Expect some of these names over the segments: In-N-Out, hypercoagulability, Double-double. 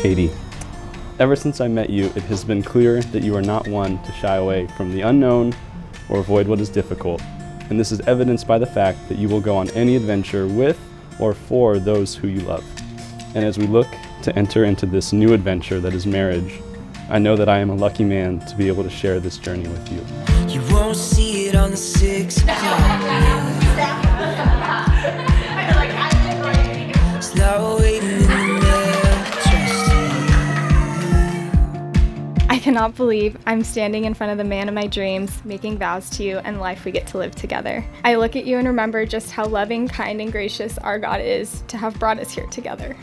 Katie. Ever since I met you, it has been clear that you are not one to shy away from the unknown or avoid what is difficult, and this is evidenced by the fact that you will go on any adventure with or for those who you love. And as we look to enter into this new adventure that is marriage, I know that I am a lucky man to be able to share this journey with you. You won't see it on the 6 o'clock. I cannot believe I'm standing in front of the man of my dreams, making vows to you and the life we get to live together. I look at you and remember just how loving, kind, and gracious our God is to have brought us here together.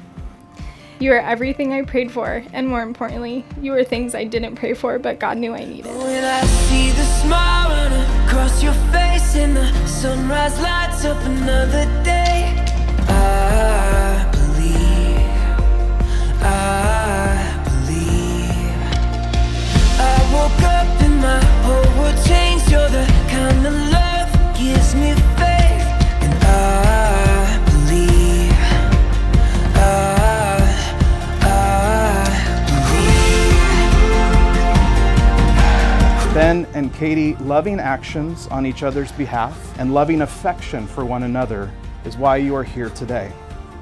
You are everything I prayed for, and more importantly, you are things I didn't pray for, but God knew I needed. When I see the smile run across your face and the sunrise lights up another day, I believe. Woke up and my whole world changed. You're the kind of love that gives me faith, and I believe, I believe. Ben and Katie, loving actions on each other's behalf and loving affection for one another is why you are here today.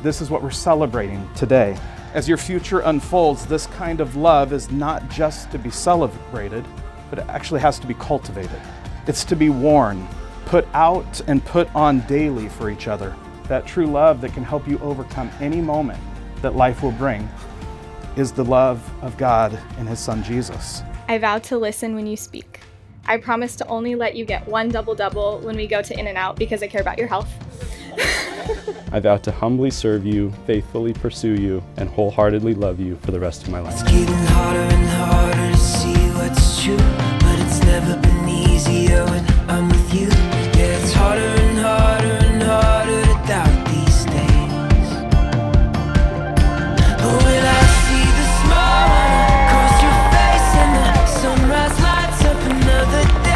This is what we're celebrating today. As your future unfolds, this kind of love is not just to be celebrated, but it actually has to be cultivated. It's to be worn, put out and put on daily for each other. That true love that can help you overcome any moment that life will bring is the love of God and His Son, Jesus. I vow to listen when you speak. I promise to only let you get one double-double when we go to In-N-Out because I care about your health. I vow to humbly serve you, faithfully pursue you, and wholeheartedly love you for the rest of my life. It's getting harder and harder to see what's true, but it's never been easier when I'm with you. Yeah, it's harder and harder and harder to doubt these days. But when I see the smile across your face and the sunrise lights up another day,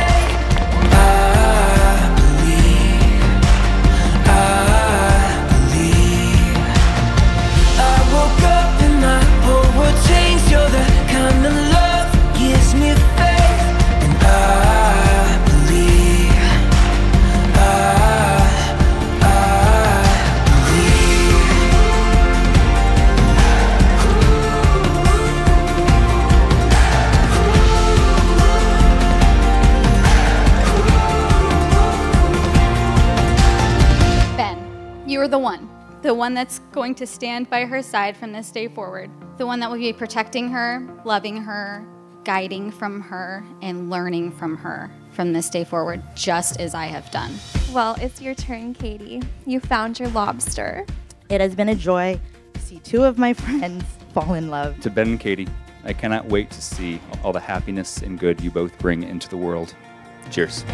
you are the one that's going to stand by her side from this day forward, the one that will be protecting her, loving her, guiding from her, and learning from her from this day forward, just as I have done. Well, it's your turn, Katie. You found your lobster. It has been a joy to see two of my friends fall in love. To Ben and Katie, I cannot wait to see all the happiness and good you both bring into the world. Cheers.